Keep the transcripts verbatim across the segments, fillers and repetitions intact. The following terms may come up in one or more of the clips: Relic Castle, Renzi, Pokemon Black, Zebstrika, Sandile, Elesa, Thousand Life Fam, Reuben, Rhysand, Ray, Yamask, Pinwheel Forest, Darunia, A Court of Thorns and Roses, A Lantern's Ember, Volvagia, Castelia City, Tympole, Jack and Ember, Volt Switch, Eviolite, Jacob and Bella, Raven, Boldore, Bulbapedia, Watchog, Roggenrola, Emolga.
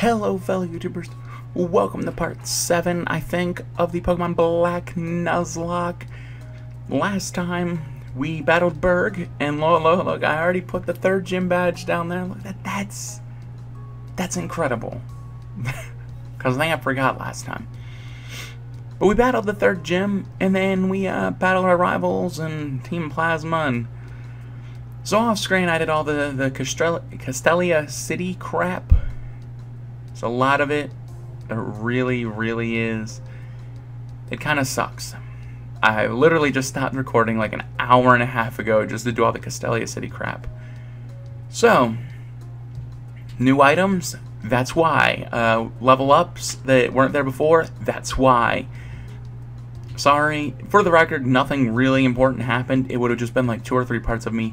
Hello fellow YouTubers, welcome to part seven, I think, of the Pokemon Black Nuzlocke. Last time, we battled Berg, and lo, lo, look, I already put the third gym badge down there. Look, that, that's, that's incredible. Because I think I forgot last time. But we battled the third gym, and then we uh, battled our rivals and Team Plasma, and so off screen I did all the, the Castelia City crap. A lot of it, it really, really is. It kind of sucks. I literally just stopped recording like an hour and a half ago just to do all the Castelia City crap. So, new items, that's why. Uh, level ups that weren't there before, that's why. Sorry, for the record, nothing really important happened. It would have just been like two or three parts of me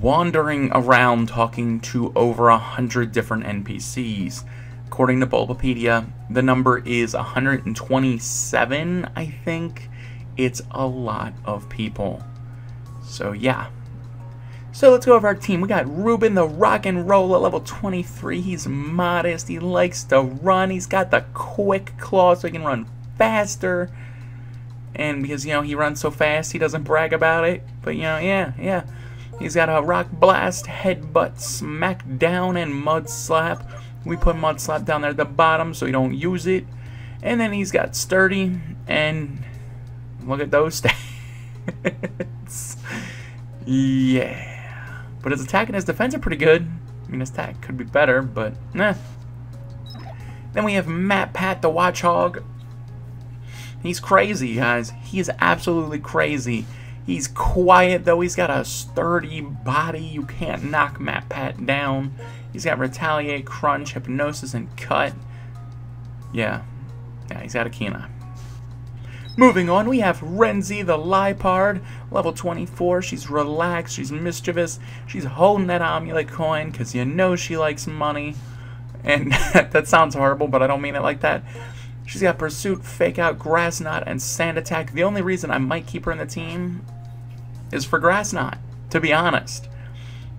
wandering around talking to over a hundred different N P Cs. According to Bulbapedia, the number is one hundred twenty-seven, I think. It's a lot of people. So, yeah. So, let's go over our team. We got Reuben, the Roggenrola, level twenty-three. He's modest. He likes to run. He's got the quick claw so he can run faster. And because, you know, he runs so fast, he doesn't brag about it. But, you know, yeah, yeah. He's got a rock blast, headbutt, smack down, and mud slap. We put mud slap down there at the bottom so you don't use it. And then he's got sturdy, and look at those stats. Yeah. But his attack and his defense are pretty good. I mean, his attack could be better, but nah. Then we have MatPat, the Watchog. He's crazy, guys. He is absolutely crazy. He's quiet, though. He's got a sturdy body. You can't knock MatPat down. He's got Retaliate, Crunch, Hypnosis, and Cut. Yeah. Yeah, he's got a keen eye. Moving on, we have Renzi, the Liepard, level twenty-four. She's relaxed. She's mischievous. She's holding that Amulet coin because you know she likes money. And that sounds horrible, but I don't mean it like that. She's got Pursuit, Fake Out, Grass Knot, and Sand Attack. The only reason I might keep her in the team is for Grass Knot, to be honest.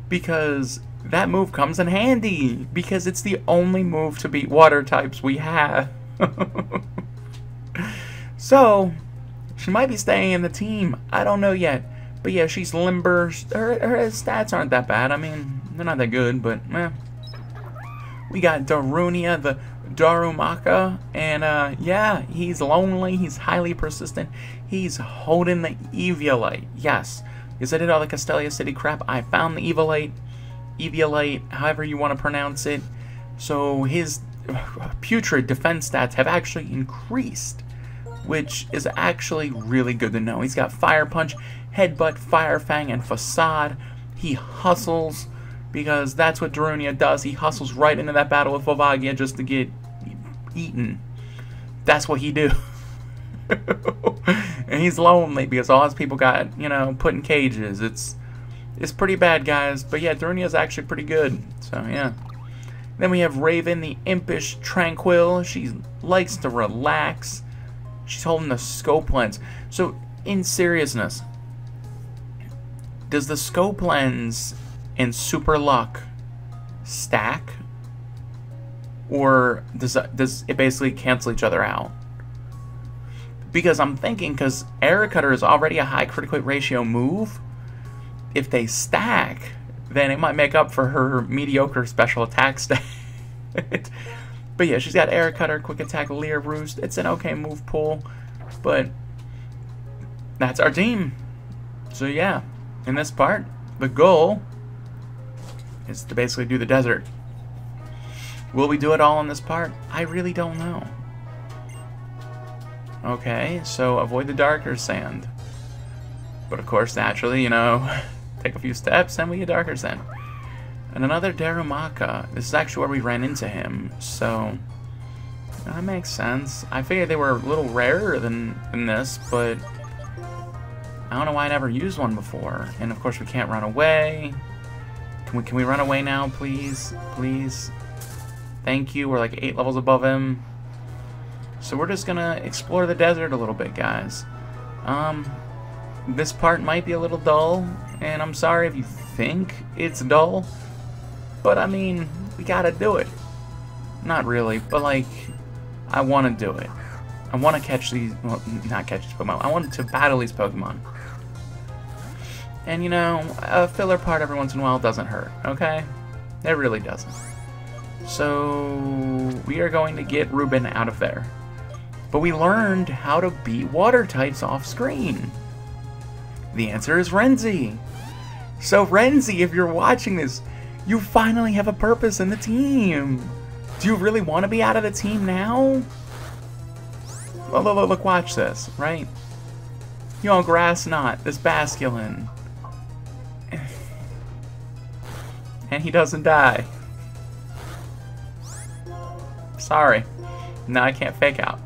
Because that move comes in handy. Because it's the only move to beat water types we have. So, she might be staying in the team. I don't know yet. But yeah, she's limber. Her, her stats aren't that bad. I mean, they're not that good, but eh. We got Darunia, the Darumaka, and uh, yeah, he's lonely, he's highly persistent, he's holding the Eviolite, yes, because I did all the Castelia City crap, I found the Eviolite, Eviolite, however you want to pronounce it, so his putrid defense stats have actually increased, which is actually really good to know. He's got Fire Punch, Headbutt, Fire Fang, and Facade. He hustles, because that's what Darunia does. He hustles right into that battle with Volvagia just to get eaten. That's what he do. And he's lonely because all his people got, you know, put in cages. It's it's pretty bad, guys. But yeah, Darunia's actually pretty good. So, yeah. Then we have Raven, the impish Tranquill. She likes to relax. She's holding the scope lens. So, in seriousness, does the scope lens and super luck stack, or does does it basically cancel each other out? Because I'm thinking, because Air Cutter is already a high critical ratio move, if they stack, then it might make up for her mediocre special attack stat. But yeah, she's got Air Cutter, Quick Attack, Leer, Roost. It's an okay move pool, but that's our team. So yeah, in this part, the goal is to basically do the desert. Will we do it all in this part? I really don't know. Okay, so avoid the darker sand. But of course, naturally, you know, take a few steps and we get darker sand. And another Darumaka. This is actually where we ran into him, so that makes sense. I figured they were a little rarer than, than this, but I don't know why I never used one before. And of course, we can't run away. Can we, can we run away now, please? Please? Thank you. We're like eight levels above him. So we're just going to explore the desert a little bit, guys. Um, this part might be a little dull, and I'm sorry if you think it's dull, but I mean, we gotta do it. Not really, but like, I want to do it. I want to catch these, well, not catch these Pokemon, I want to battle these Pokemon. And you know, a filler part every once in a while doesn't hurt, okay? It really doesn't. So, we are going to get Reuben out of there. But we learned how to beat water types off screen. The answer is Renzi. So Renzi, if you're watching this, you finally have a purpose in the team. Do you really want to be out of the team now? Look, look, look, watch this, right? You know, grass knot, this Basculin. And he doesn't die. Sorry. Now I can't fake out.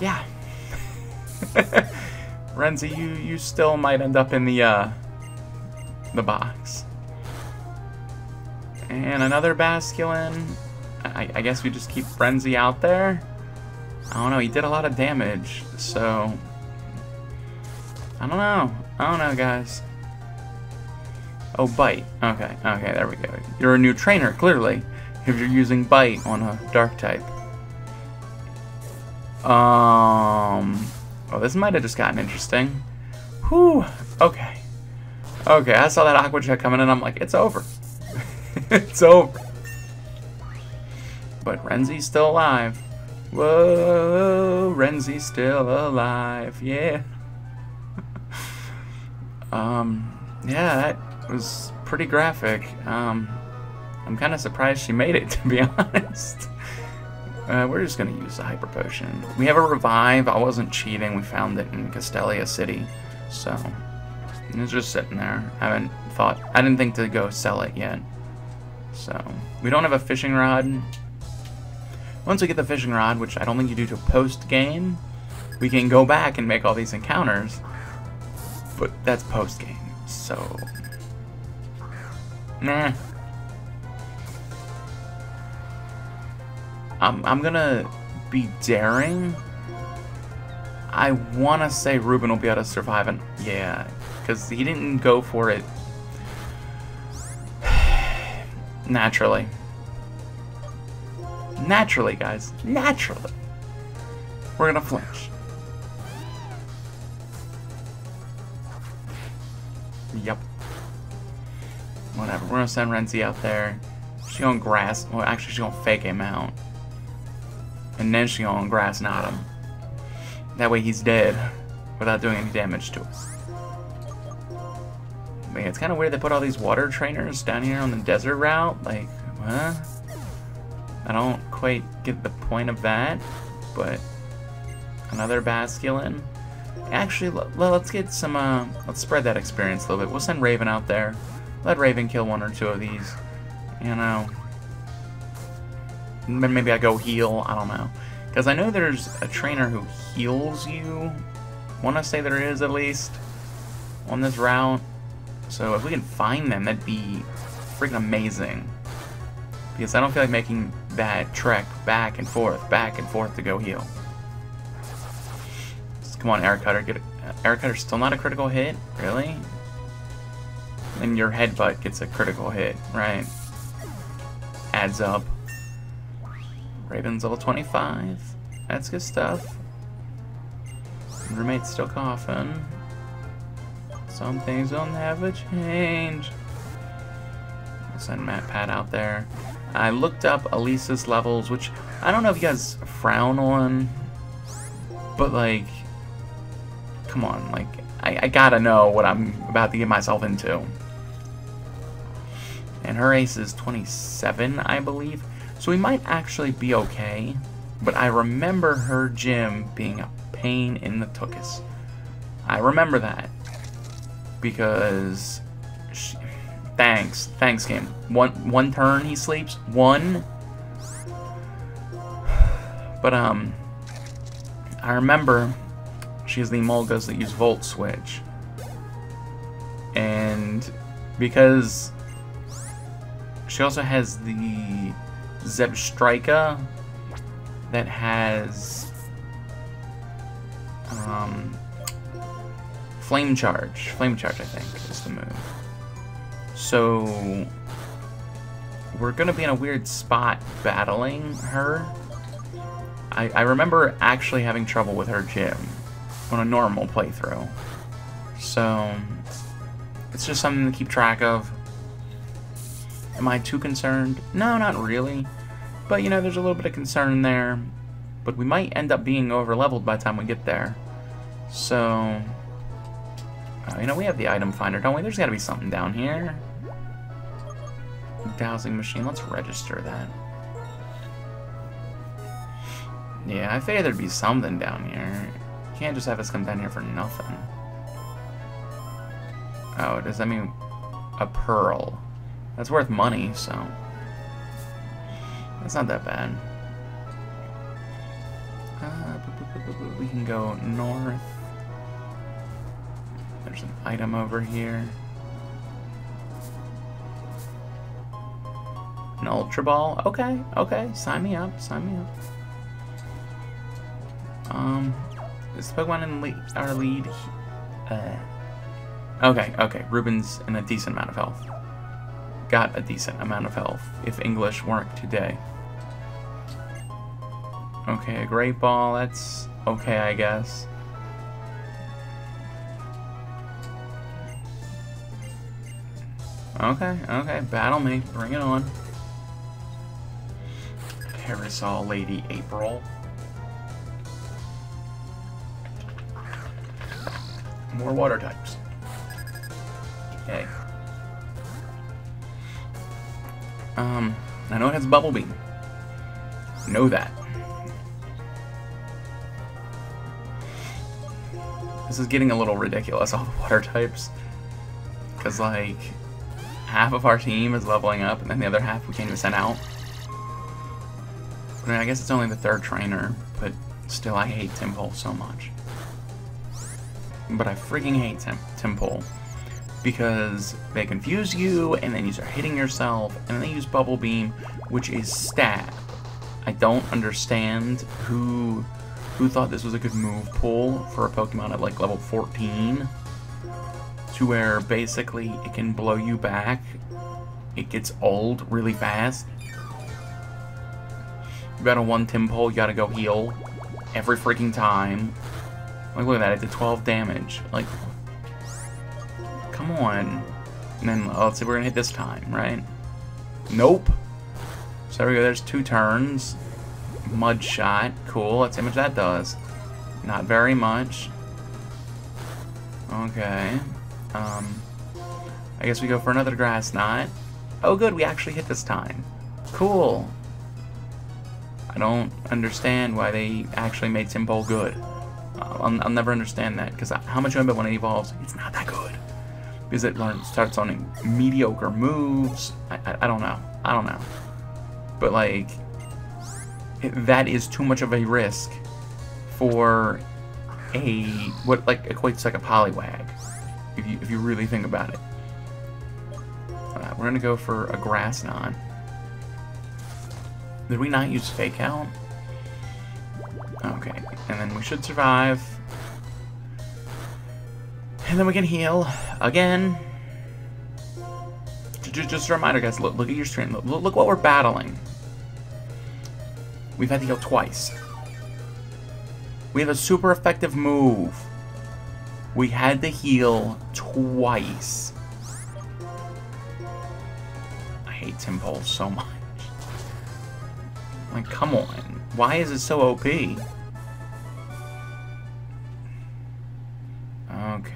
Yeah. Renzi, you, you still might end up in the, uh, the box. And another Basculin. I, I guess we just keep Renzi out there. I don't know, he did a lot of damage, so... I don't know. I don't know, guys. Oh, Bite. Okay, okay, there we go. You're a new trainer, clearly, if you're using Bite on a Dark type. Um... Oh, this might have just gotten interesting. Whew, okay. Okay, I saw that Aqua Jet coming in, I'm like, it's over. It's over. But Renzi's still alive. Whoa, Renzi's still alive, yeah. um, yeah, that was pretty graphic. Um, I'm kind of surprised she made it, to be honest. Uh, we're just going to use the Hyper Potion. We have a Revive. I wasn't cheating. We found it in Castelia City. So, it's just sitting there. I haven't thought... I didn't think to go sell it yet. So, we don't have a Fishing Rod. Once we get the Fishing Rod, which I don't think you do to post-game, we can go back and make all these encounters. But that's post-game, so... Nah. I'm, I'm gonna be daring. I wanna say Reuben will be able to survive, and yeah, because he didn't go for it naturally. Naturally, guys, naturally. We're gonna flinch. Yep. Whatever. We're gonna send Renzi out there. She's gonna grass. Well, actually, she's gonna fake him out. And then she on grass knot him. That way he's dead without doing any damage to us. Man, it's kind of weird they put all these water trainers down here on the desert route. Like, what? I don't quite get the point of that. But another Basculin. Actually, let's get some. Uh, let's spread that experience a little bit. We'll send Raven out there. Let Raven kill one or two of these. You know. Maybe I go heal, I don't know. Because I know there's a trainer who heals you. I want to say there is, at least, on this route. So if we can find them, that'd be freaking amazing. Because I don't feel like making that trek back and forth, back and forth to go heal. Just, come on, Air Cutter. Get, Air Cutter's still not a critical hit? Really? And your headbutt gets a critical hit, right? Adds up. Raven's level twenty-five. That's good stuff. Roommate's still coughing. Some things will never change. I'll send MatPat out there. I looked up Elesa's levels, which I don't know if you guys frown on, but like, come on, like, I, I gotta know what I'm about to get myself into. And her ace is twenty-seven, I believe. So we might actually be okay, but I remember her gym being a pain in the tuchus. I remember that because, she, thanks, thanks game. One one turn he sleeps, one. But um, I remember she has the Emolgas that use Volt Switch, and because she also has the Zebstrika that has um, Flame Charge. Flame Charge, I think, is the move. So we're gonna be in a weird spot battling her. I, I remember actually having trouble with her gym on a normal playthrough. So, it's just something to keep track of. Am I too concerned? No, not really. But, you know, there's a little bit of concern there. But we might end up being over-leveled by the time we get there. So, uh, you know, we have the item finder, don't we? There's gotta be something down here. Dowsing machine, let's register that. Yeah, I figured there'd be something down here. You can't just have us come down here for nothing. Oh, does that mean a pearl? That's worth money, so that's not that bad. Uh, we can go north. There's an item over here. An Ultra Ball? Okay, okay. Sign me up, sign me up. Um, is the Pokemon in lead, our lead? Uh, okay, okay, Reuben's in a decent amount of health. Got a decent amount of health, if English weren't today. Okay, a Great Ball, that's okay, I guess. Okay, okay, battle me, bring it on. Parasol Lady April. More water types. Okay. Um, I know it has Bubble Beam. Know that. This is getting a little ridiculous, all the water types. Because, like, half of our team is leveling up, and then the other half we can't even send out. I mean, I guess it's only the third trainer, but still, I hate Tympole so much. But I freaking hate Tympole because they confuse you, and then you start hitting yourself, and then they use Bubble Beam, which is stab. I don't understand who who thought this was a good move pull for a Pokemon at like level fourteen, to where basically it can blow you back. It gets old really fast. You got a one Tympole, you gotta go heal every freaking time. Like, look at that, it did twelve damage. Like, come on. And then, well, let's see, we're gonna hit this time, right? Nope. So there we go, there's two turns. Mud Shot, cool, let's see how much that does. Not very much. Okay. Um, I guess we go for another Grass Knot. Oh good, we actually hit this time. Cool. I don't understand why they actually made Tympole good. Uh, I'll, I'll never understand that, because how much you remember when it evolves, it's not that good. Because it learns, starts on mediocre moves. I, I, I don't know. I don't know. But, like, it, that is too much of a risk for a, what, like, equates to, like, a Poliwag, if you, if you really think about it. Uh, we're going to go for a Grass Knot. Did we not use Fake Out? Okay, and then we should survive. And then we can heal again. Just a reminder, guys, look, look at your screen. Look, look what we're battling. We've had to heal twice. We have a super effective move. We had to heal twice. I hate Tympole so much. Like, come on. Why is it so O P? Okay.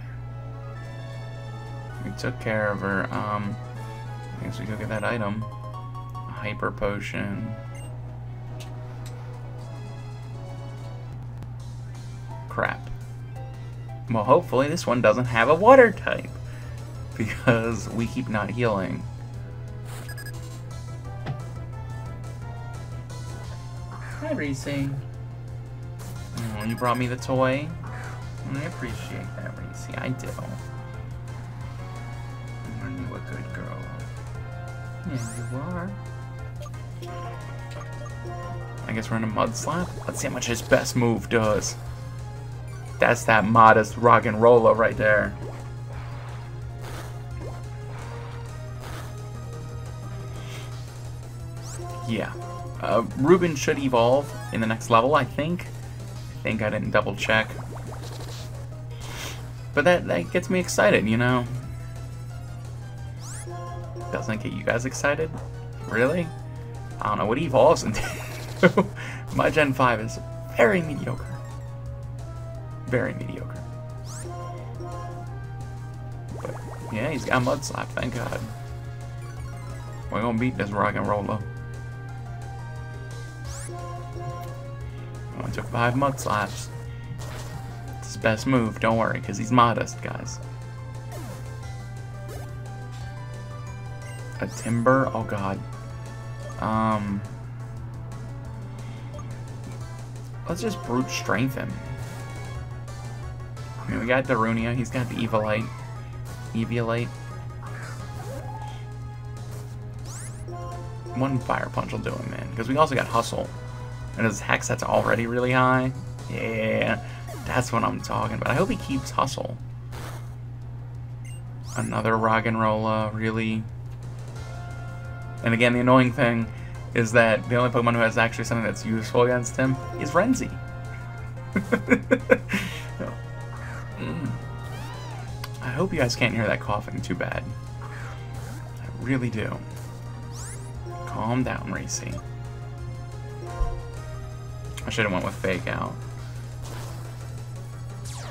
We took care of her. Um, I guess we go get that item. A hyper potion. Crap. Well, hopefully this one doesn't have a water type, because we keep not healing. Hi, Renzi. Oh, you brought me the toy. I appreciate that, Renzi. I do. Aren't you a good girl? Yeah, you are. I guess we're in a mud slap. Let's see how much his best move does. That's that modest Roggenrola right there. yeah. Uh, Reuben should evolve in the next level, I think. I think I didn't double check. But that, that gets me excited, you know. Doesn't get you guys excited? Really? I don't know what he evolves into. My Gen five is very mediocre. Very mediocre. But yeah, he's got Mudslap, thank God. We're gonna beat this Roggenrola. Only took five Mudslaps. It's his best move, don't worry, because he's modest, guys. A Timber? Oh god. Um... Let's just Brute Strength him. I mean, we got Darunia, he's got the Eviolite. Eviolite. One Fire Punch will do him, man. Because we also got Hustle. And his Hex, that's already really high. Yeah, that's what I'm talking about. I hope he keeps Hustle. Another Roggenrola, really... And again, the annoying thing is that the only Pokemon who has actually something that's useful against him is Renzi. mm. I hope you guys can't hear that coughing too bad. I really do. Calm down, Racy. I should have went with Fake Out.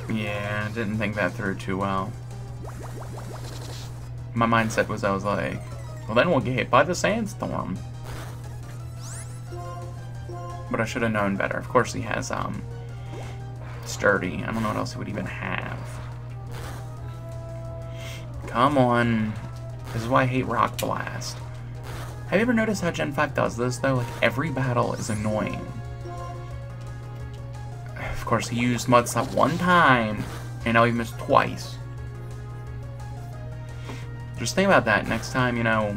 Yeah, I didn't think that through too well. My mindset was I was like... Well, then we'll get hit by the sandstorm. But I should have known better. Of course he has, um... Sturdy. I don't know what else he would even have. Come on. This is why I hate Rock Blast. Have you ever noticed how Gen five does this, though? Like, every battle is annoying. Of course, he used Mudslap one time, and now he missed twice. Just think about that next time, you know,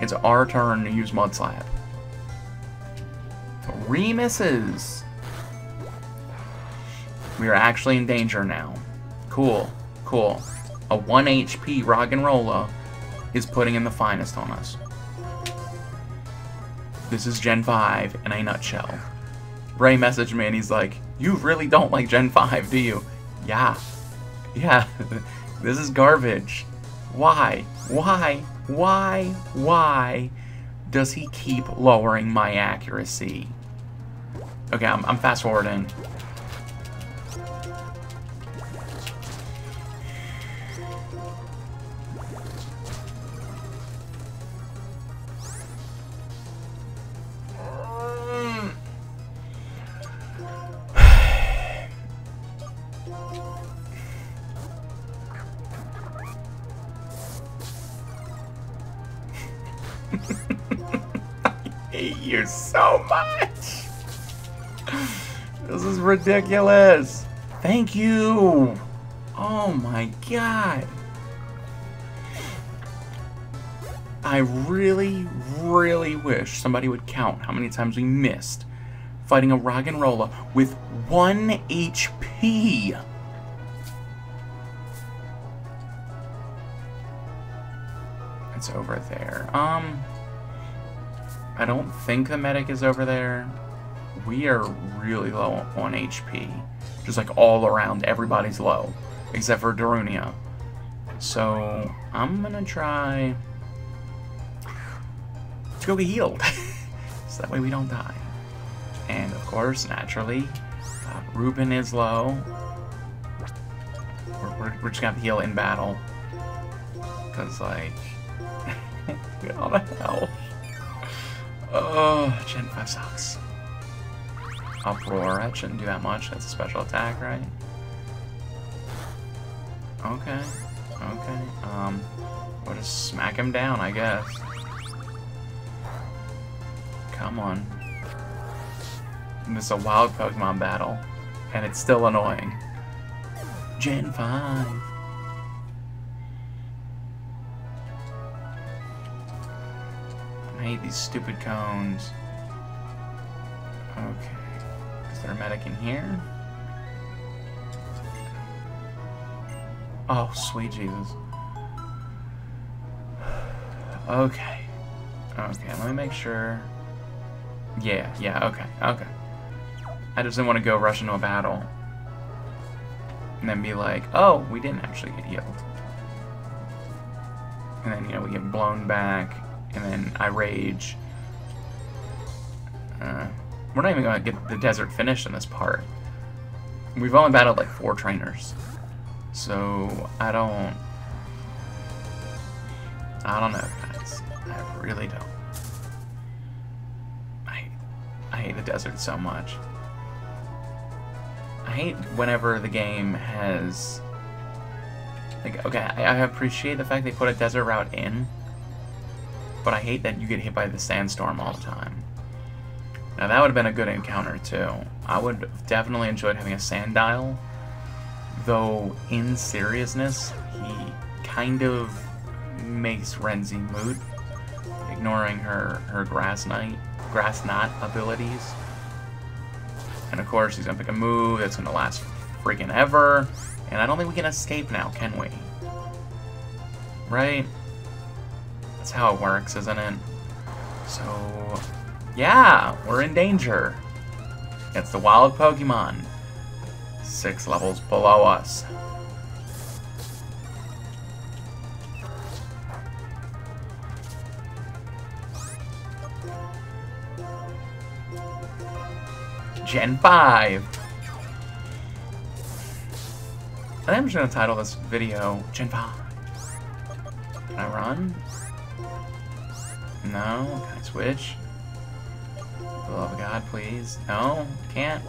it's our turn to use Mudslap. Three misses! We are actually in danger now. Cool, cool. A one H P Roggenrola is putting in the finest on us. This is Gen five in a nutshell. Ray messaged me and he's like, you really don't like Gen five, do you? Yeah. Yeah. This is garbage. Why, why, why, why does he keep lowering my accuracy? Okay, I'm, I'm fast forwarding. So much. This is ridiculous. Thank you. Oh my god. I really, really wish somebody would count how many times we missed fighting a Roggenrola with one H P. It's over there. Um. I don't think the medic is over there. We are really low on H P. Just like all around, everybody's low. Except for Darunia. So, I'm gonna try... Let's go get healed. So that way we don't die. And of course, naturally, uh, Reuben is low. We're, we're, we're just gonna have to heal in battle. Cause like... all the hell. Oh, Gen five sucks. Uproar, that shouldn't do that much. That's a special attack, right? Okay, okay. Um, we'll just smack him down, I guess. Come on. This is a wild Pokemon battle, and it's still annoying. Gen five. I hate these stupid cones. Okay. Is there a medic in here? Oh, sweet Jesus. Okay. Okay, let me make sure. Yeah, yeah, okay, okay. I just didn't want to go rush into a battle and then be like, oh, we didn't actually get healed. And then, you know, we get blown back, and then I rage. Uh, we're not even going to get the desert finished in this part. We've only battled, like, four trainers. So, I don't... I don't know, guys. I really don't. I, I hate the desert so much. I hate whenever the game has... Like, okay, I, I appreciate the fact they put a desert route in, but I hate that you get hit by the sandstorm all the time. Now, that would have been a good encounter, too. I would have definitely enjoyed having a Sandile, though, in seriousness, he kind of makes Renzi moot, ignoring her, her Grass Knight, Grass Knot abilities. And, of course, he's going to pick a move that's going to last freaking ever. And I don't think we can escape now, can we? Right? That's how it works, isn't it? So, yeah, we're in danger. It's the wild Pokemon. Six levels below us. Gen five. I think I'm just going to title this video, Gen five. Can I run? No? Can I switch? For the love of God, please. No? Can't?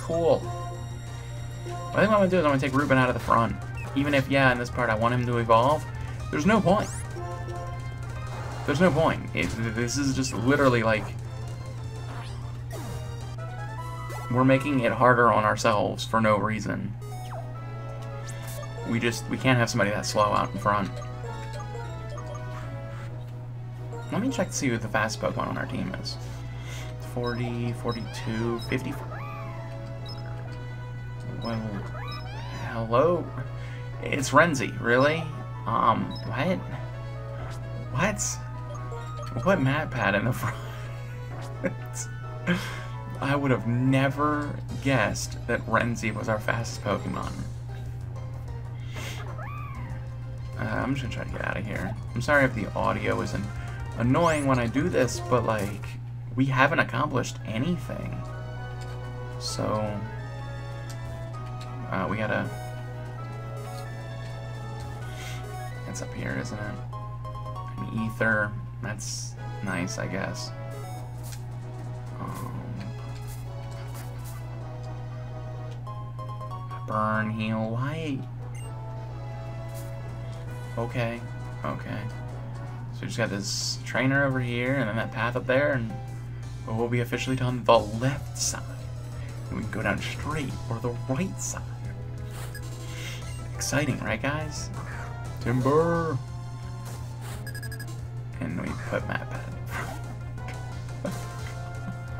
Cool. What I think what I'm going to do is I'm going to take Reuben out of the front. Even if, yeah, in this part I want him to evolve, there's no point. There's no point. It, this is just literally like... We're making it harder on ourselves for no reason. We just, we can't have somebody that slow out in front. Let me check to see who the fast Pokemon on our team is. forty, forty-two, fifty-four. Well, hello? It's Renzi, really? Um, what? What? What MatPat in the front? I would have never guessed that Renzi was our fastest Pokemon. Uh, I'm just gonna try to get out of here. I'm sorry if the audio isn't annoying when I do this, but like, we haven't accomplished anything. So, uh, we gotta... It's up here, isn't it? An ether, that's nice, I guess. Um, burn, heal, why? Okay, okay. So we just got this trainer over here, and then that path up there, and we'll be officially on the left side. And we can go down straight, or the right side. Exciting, right, guys? Timber! And we put MatPat in front.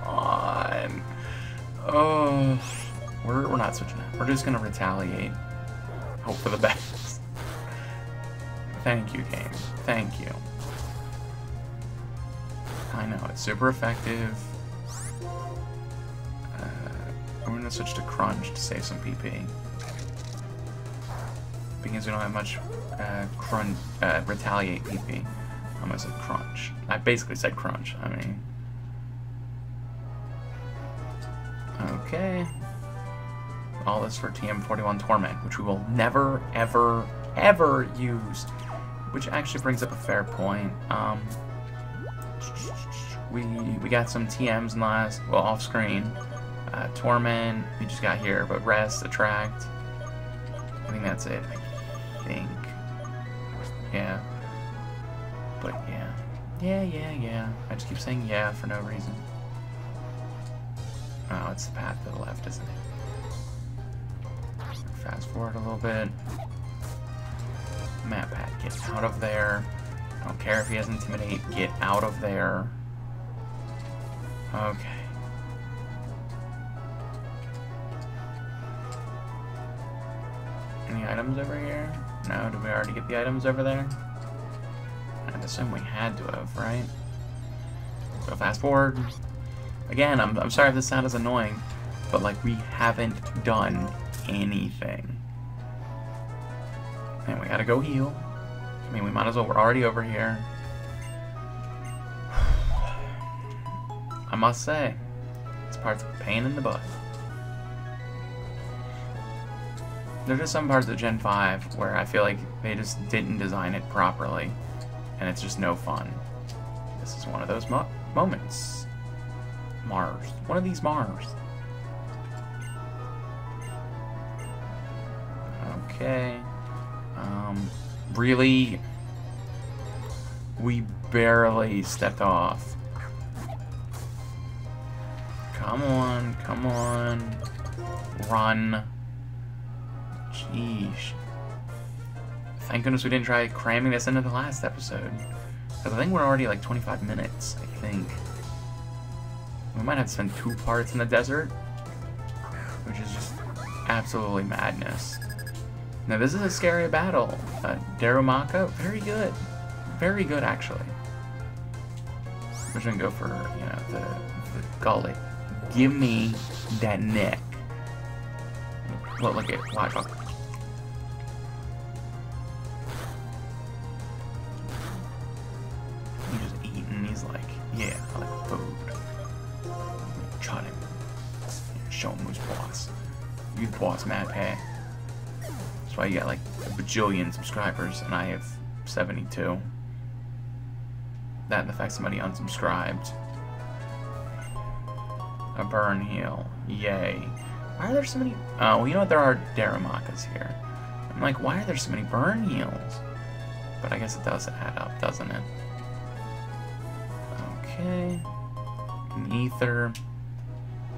Come on. Oh, we're, we're not switching out. We're just gonna retaliate. Hope for the best. Thank you, game. Thank you. I know, it's super effective. Uh, we're gonna switch to Crunch to save some P P. Because we don't have much uh, crunch, uh, Retaliate P P. I almost said Crunch. I basically said Crunch, I mean. Okay. All this for T M forty-one Torment, which we will never, ever, ever use. Which actually brings up a fair point. Um, we we got some T Ms in the last, well, off screen. Uh, Torment, we just got here, but Rest, Attract. I think that's it. I think. Yeah. But yeah. Yeah, yeah, yeah. I just keep saying yeah for no reason. Oh, it's the path to the left, isn't it? Fast forward a little bit. MatPat, get out of there. I don't care if he has Intimidate, get out of there. Okay. Any items over here? No, did we already get the items over there? I assume we had to have, right? So fast forward. Again, I'm, I'm sorry if this sound is annoying, but like we haven't done anything. And we gotta go heal. I mean, we might as well. We're already over here. I must say, this part's a pain in the butt. There's just some parts of Gen five where I feel like they just didn't design it properly, and it's just no fun. This is one of those mo moments. Mars. One of these Mars. Okay. Um, really? We barely stepped off. Come on, come on. Run. Jeez. Thank goodness we didn't try cramming this into the last episode. Because I think we're already like twenty-five minutes, I think. We might have to spend two parts in the desert. Which is just absolutely madness. Now this is a scary battle. Uh, Darumaka, very good. Very good, actually. We're just gonna go for, you know, the, the gullet. Give me that neck. Look, look at Watchog. He's just eating. He's like, yeah, I like food. Shot him. Show him who's boss. You boss, MatPat. That's why you got like a bajillion subscribers, and I have seventy-two. That and the fact somebody unsubscribed. A burn heal. Yay. Why are there so many... Oh, well, you know what? There are Darumakas here. I'm like, why are there so many burn heals? But I guess it does add up, doesn't it? Okay. An ether.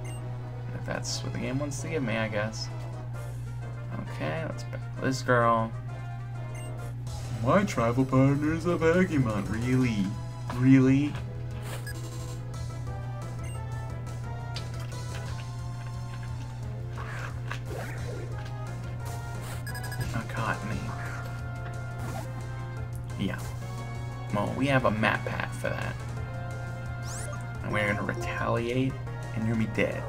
If that's what the game wants to give me, I guess. Okay, let's back this girl. My travel partner is a Pokemon. Really? Really? We have a MatPat for that. And we're gonna retaliate, and you're gonna be dead.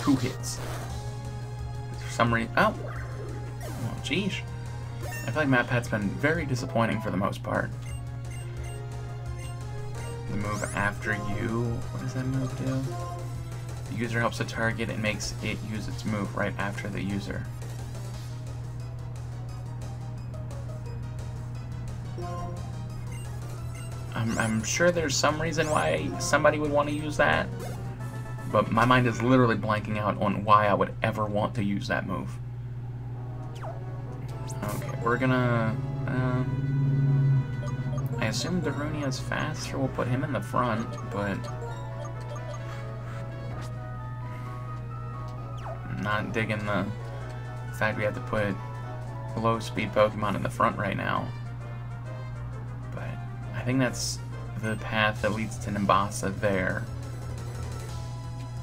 Two hits. For some reason. Oh! Oh, jeez. I feel like MatPat's been very disappointing for the most part. The move after you. What does that move do? The user helps the target and makes it use its move right after the user. I'm sure there's some reason why somebody would want to use that, but my mind is literally blanking out on why I would ever want to use that move. Okay, we're gonna... Um, I assume Darunia is faster. We'll put him in the front, but... I'm not digging the fact we have to put low-speed Pokemon in the front right now. I think that's the path that leads to Nimbasa there.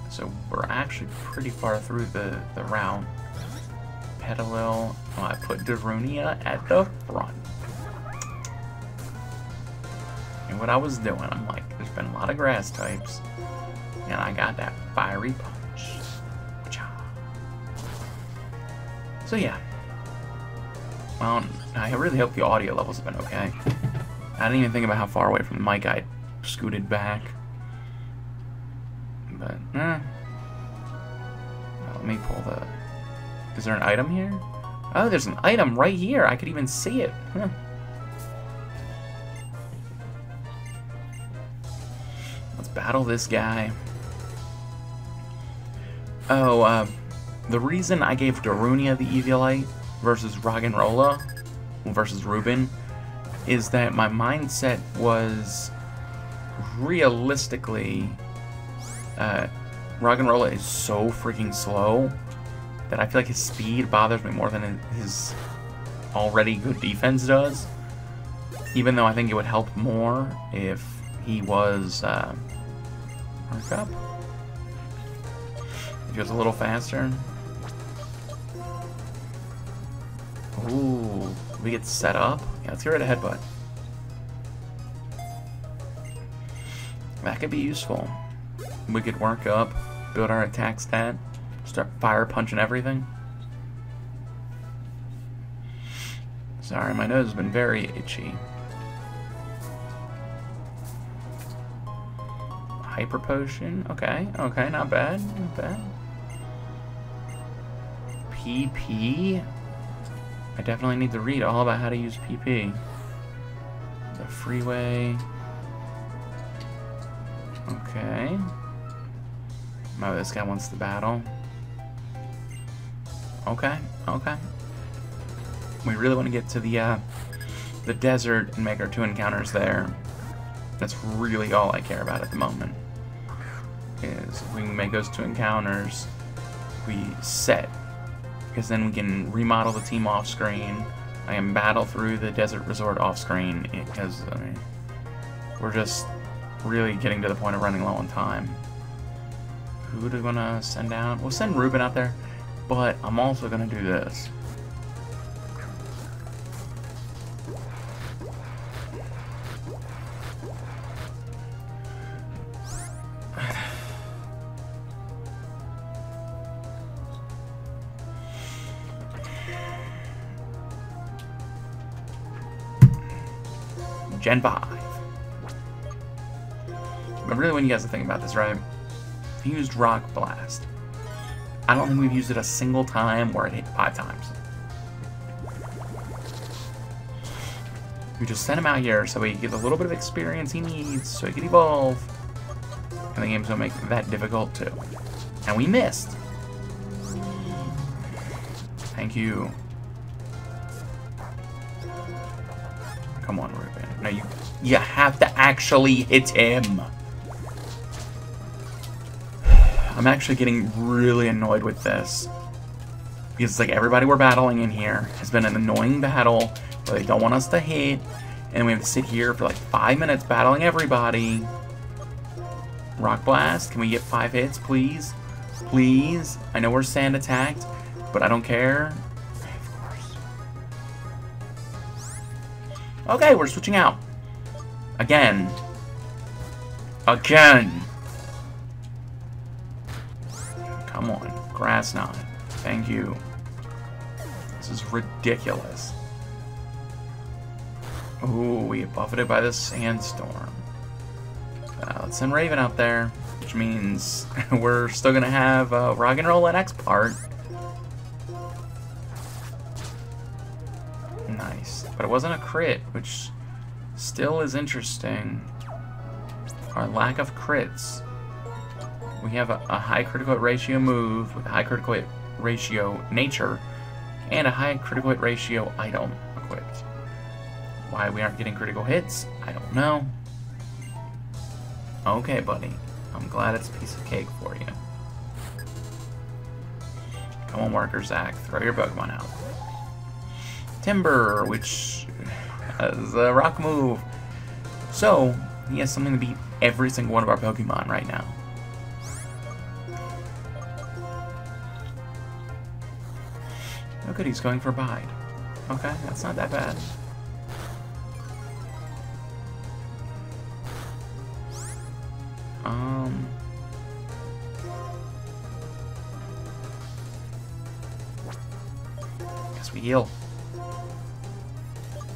So we're actually pretty far through the, the route. Petalil. Oh, I put Darunia at the front. And what I was doing, I'm like, there's been a lot of grass types. And I got that fiery punch. So yeah. Well, I really hope the audio levels have been okay. I didn't even think about how far away from the mic I scooted back. But, eh. Let me pull the... Is there an item here? Oh, there's an item right here! I could even see it! Huh. Let's battle this guy. Oh, uh... The reason I gave Darunia the Eviolite versus Roggenrola, versus Reuben, is that my mindset was realistically uh, Roggenrola is so freaking slow that I feel like his speed bothers me more than his already good defense does, even though I think it would help more if he was uh, marked up, if he was a little faster. Ooh, we get set up. Yeah, let's get rid of Headbutt. That could be useful. we could work up, build our attack stat, start fire punching everything. Sorry, my nose has been very itchy. Hyper Potion, okay, okay, not bad, not bad. P P? I definitely need to read all about how to use P P. The freeway. Okay. Oh, this guy wants to battle. Okay, okay. We really want to get to the, uh, the desert and make our two encounters there. That's really all I care about at the moment. Is if we can make those two encounters, we set. Because then we can remodel the team off screen. I can battle through the desert resort off screen because I mean, we're just really getting to the point of running low on time. Who do we want to send out? We'll send Reuben out there, but I'm also going to do this. Gen five. I really want you guys to think about this, right? He used Rock Blast. I don't think we've used it a single time where it hit five times. We just sent him out here so he gets a little bit of experience he needs so he can evolve. And the game's gonna make that difficult too. And we missed. Thank you. Come on, Reuben. No, you you have to actually hit him. I'm actually getting really annoyed with this. Because it's like everybody we're battling in here has been an annoying battle where they don't want us to hit. And we have to sit here for like five minutes battling everybody. Rock Blast, can we get five hits, please? Please? I know we're sand attacked, but I don't care. Of course. Okay, we're switching out. Again. Again. Come on, Grass Knot. Thank you. This is ridiculous. Ooh, we get buffeted by the sandstorm. Uh, let's send Raven out there, which means we're still gonna have uh, Roggenrola next part. Nice, but it wasn't a crit, which still is interesting. Our lack of crits. We have a, a high critical hit ratio move with a high critical hit ratio nature and a high critical hit ratio item equipped. Why we aren't getting critical hits, I don't know. Okay, buddy. I'm glad it's a piece of cake for you. Come on, Worker Zach. Throw your Pokemon out. Timber, which has a rock move. So, he has something to beat every single one of our Pokemon right now. Oh good, he's going for Bide. Okay, that's not that bad. Um... Guess we heal.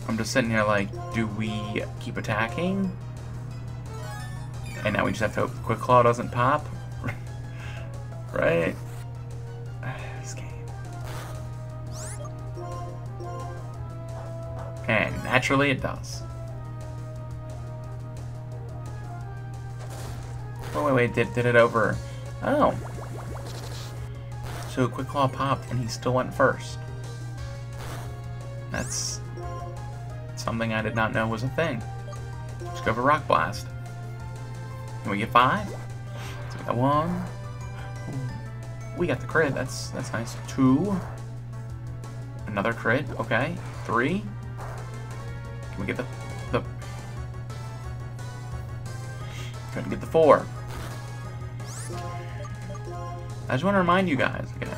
I'm just sitting here like, do we keep attacking? And now we just have to hope Quick Claw doesn't pop? Right? And naturally it does. Oh wait, wait, did, did it over. Oh. So Quick Claw popped and he still went first. That's something I did not know was a thing. Let's go for Rock Blast. Can we get five? So we got one. We got the crit, that's that's nice. Two. Another crit, okay. Three. We get the the trying to get the four. I just want to remind you guys again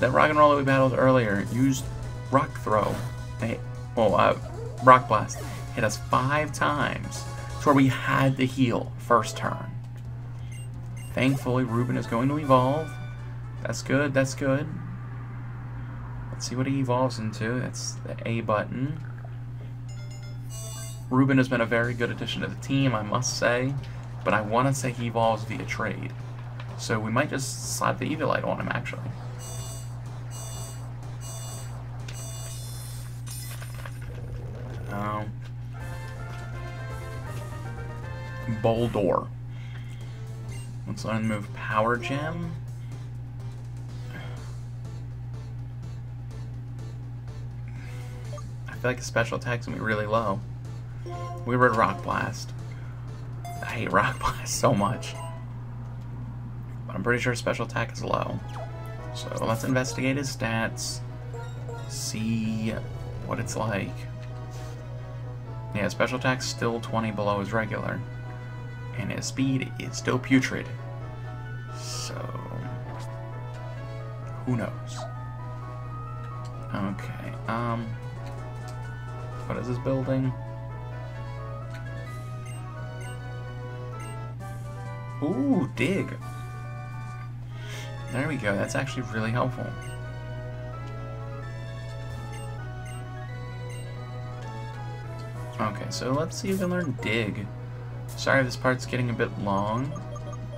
that Roggenrola we battled earlier used Rock Throw. They, well, uh, Rock Blast hit us five times. It's where we had to heal first turn. Thankfully, Reuben is going to evolve. That's good, that's good. Let's see what he evolves into. That's the A button. Reuben has been a very good addition to the team, I must say. But I want to say he evolves via trade. So we might just slap the Eviolite on him, actually. Um, Boldore. Let's let him move Power Gem. I feel like his special attack's gonna be really low. We were at Rock Blast. I hate Rock Blast so much. But I'm pretty sure special attack is low. So let's investigate his stats. See what it's like. Yeah, special attack's still twenty below his regular. And his speed is still putrid. So who knows? Okay, um what is this building? Ooh, dig. There we go, that's actually really helpful. Okay, so let's see if we can learn dig. Sorry if this part's getting a bit long,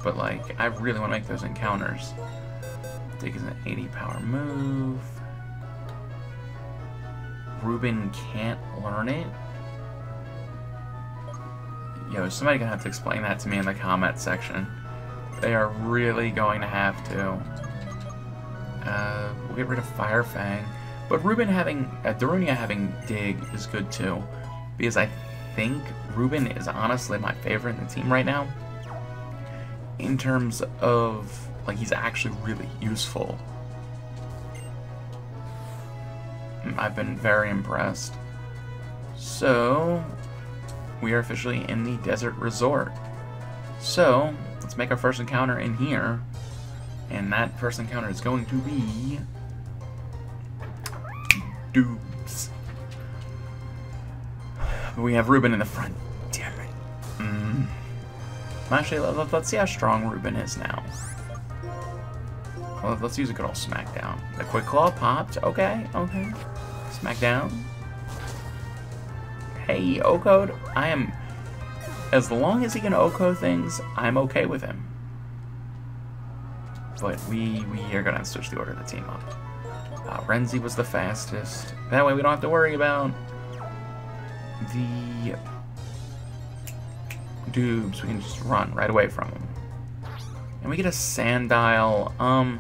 but like, I really want to make those encounters. Dig is an eighty power move. Reuben can't learn it. Yo, somebody's gonna have to explain that to me in the comment section. They are really going to have to. Uh, we'll get rid of Fire Fang. But Reuben having, uh, Darunia having dig is good too, because I think Reuben is honestly my favorite in the team right now. In terms of, like, he's actually really useful. I've been very impressed. So, we are officially in the Desert Resort. So, let's make our first encounter in here. And that first encounter is going to be... Doobs. We have Reuben in the front. Damn it. Mm. Actually, let's see how strong Reuben is now. Well, let's use a good old smackdown. The Quick Claw popped. Okay, okay. Smackdown. Hey, O-code. I am... As long as he can O-code things, I'm okay with him. But we, we are going to switch the order of the team up. Uh, Renzi was the fastest. That way we don't have to worry about... the Doobs. We can just run right away from them. And we get a Sandile. Um,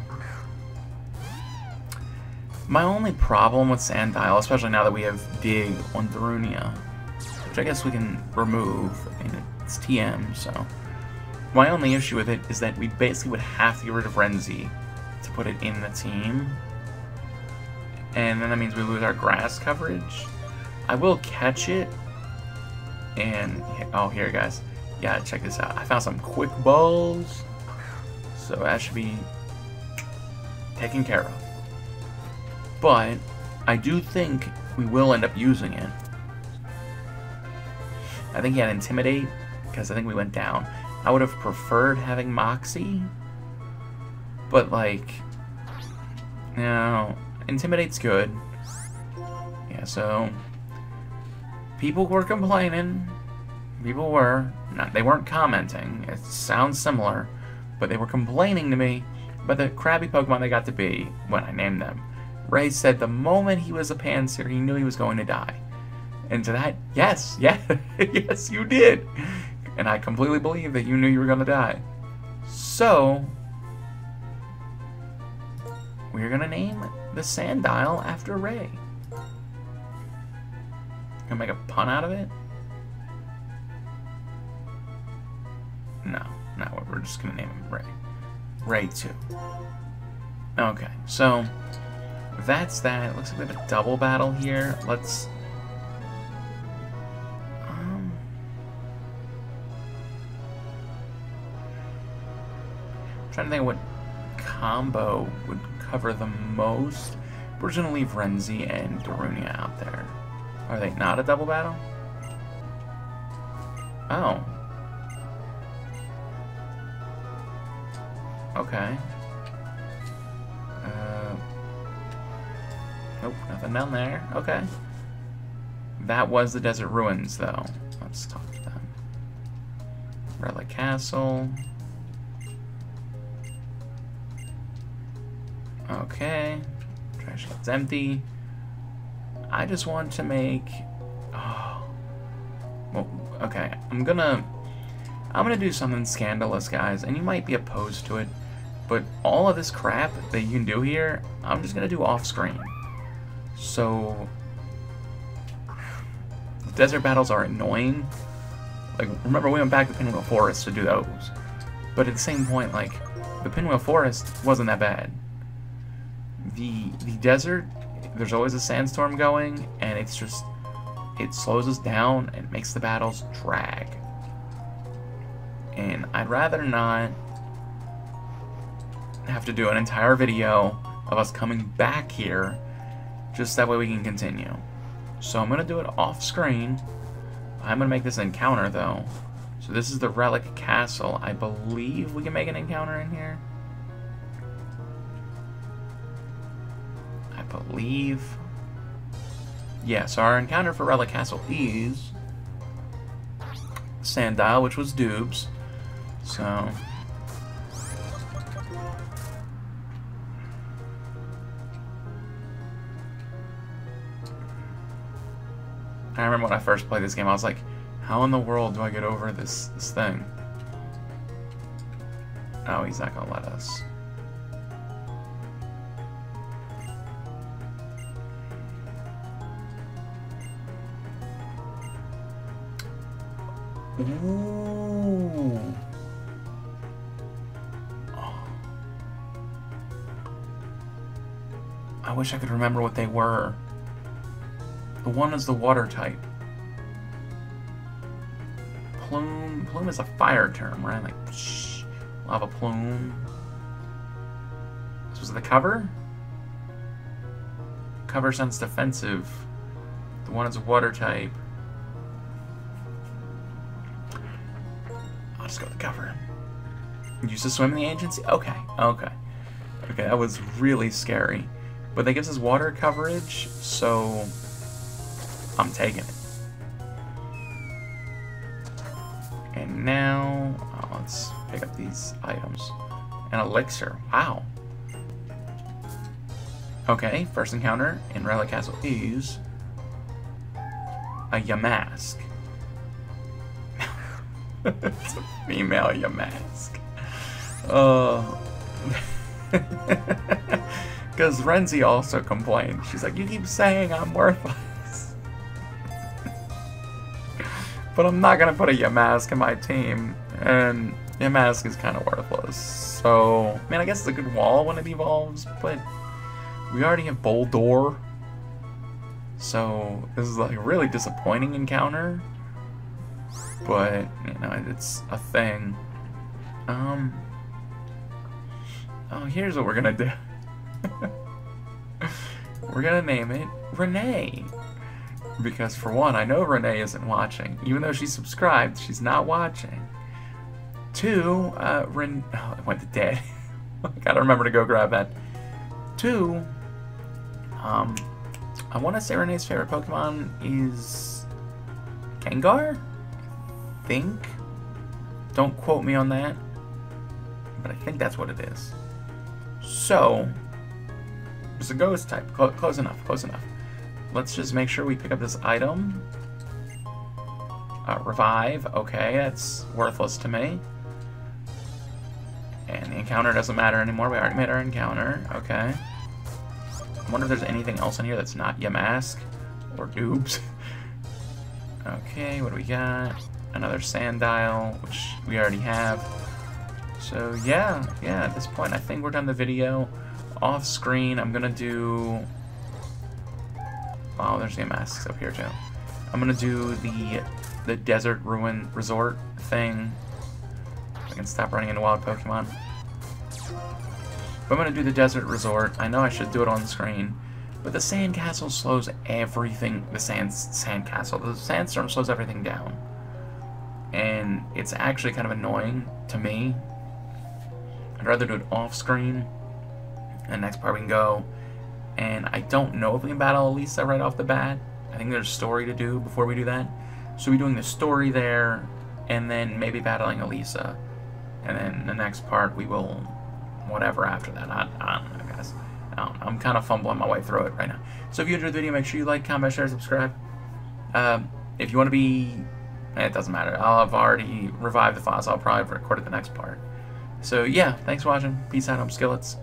my only problem with Sandile, especially now that we have Dig on Darunia, which I guess we can remove, I mean, it's T M, so. My only issue with it is that we basically would have to get rid of Renzi to put it in the team. And then that means we lose our grass coverage. I will catch it, and, oh, here, guys. Yeah, check this out. I found some quick balls, so that should be taken care of. But I do think we will end up using it. I think he had Intimidate, because I think we went down. I would have preferred having Moxie, but, like, you know, Intimidate's good. Yeah, so... people were complaining. People were. Not, they weren't commenting. It sounds similar. But they were complaining to me about the crappy Pokemon they got to be when I named them. Ray said the moment he was a Panseer, he knew he was going to die. And to that, yes, yes, yes, you did. And I completely believe that you knew you were going to die. So, we're going to name the Sandile after Ray. Gonna make a pun out of it? No, no, we're just gonna name him Ray. Ray two. Okay, so that's that. It looks like we have a double battle here. Let's. Um. I'm trying to think of what combo would cover the most. We're just gonna leave Renzi and Darunia out there. Are they not a double battle? Oh. Okay. Uh, nope, nothing down there. Okay. That was the Desert Ruins, though. Let's talk to them. Relic Castle. Okay. Trash can's empty. I just want to make... Oh. Well, okay. I'm gonna... I'm gonna do something scandalous, guys, and you might be opposed to it, but all of this crap that you can do here, I'm just gonna do off-screen. So... Desert battles are annoying. Like, remember we went back to Pinwheel Forest to do those. But at the same point, like, the Pinwheel Forest wasn't that bad. The the desert, there's always a sandstorm going, and it's just, it slows us down and makes the battles drag. And I'd rather not have to do an entire video of us coming back here, just that way we can continue. So I'm going to do it off screen. I'm going to make this an encounter, though. So this is the Relic Castle. I believe we can make an encounter in here. I believe. Yeah, so our encounter for Relic Castle is Sandile, which was Doob's. So... I remember when I first played this game, I was like, how in the world do I get over this, this thing? Oh, he's not gonna let us. Ooh. Oh. I wish I could remember what they were. The one is the water type. Plume. Plume is a fire term, right? Like, psh, lava plume. This was the cover? Cover sounds defensive. The one is a water type. I'll just go with the cover. You used to swim in the ancient sea? Okay, okay. Okay, that was really scary. But that gives us water coverage, so... I'm taking it. And now, oh, let's pick up these items. An elixir, wow. Okay, first encounter in Relic Castle is a Yamask. It's a female Yamask. Oh. Because Renzi also complained. She's like, you keep saying I'm worthless. But I'm not gonna put a Yamask in my team, and Yamask is kind of worthless. So, man, I guess it's a good wall when it evolves, but we already have Boldore. So this is like a really disappointing encounter, but you know it's a thing. Um. Oh, here's what we're gonna do. We're gonna name it Renee. Because, for one, I know Renee isn't watching. Even though she's subscribed, she's not watching. Two, uh, Ren... Oh, it went to dead. Gotta remember to go grab that. Two, um, I want to say Renee's favorite Pokemon is... Gengar? I think? Don't quote me on that. But I think that's what it is. So... It's a ghost type. Cl- close enough, close enough. Let's just make sure we pick up this item. Uh, revive. Okay, that's worthless to me. And the encounter doesn't matter anymore. We already made our encounter. Okay. I wonder if there's anything else in here that's not Yamask or Doobs. Okay, what do we got? Another Sandile, which we already have. So, yeah. Yeah, at this point, I think we're done the video. Off screen, I'm going to do... Oh, there's Yamasks up here too. I'm gonna do the the Desert Ruin Resort thing. I can stop running into wild Pokemon. But I'm gonna do the Desert Resort. I know I should do it on screen, but the sandcastle slows everything. The sand sandcastle, the sandstorm slows everything down, and it's actually kind of annoying to me. I I'd rather do it off screen. And next part we can go. And I don't know if we can battle Elesa right off the bat. I think there's a story to do before we do that. So we're doing the story there, and then maybe battling Elesa. And then the next part we will whatever after that. I, I don't know, guys. Um, I'm kind of fumbling my way through it right now. So if you enjoyed the video, make sure you like, comment, share, subscribe. Uh, if you want to be... It doesn't matter. I'll have already revived the files. I'll probably have recorded the next part. So yeah, thanks for watching. Peace out, home skillets.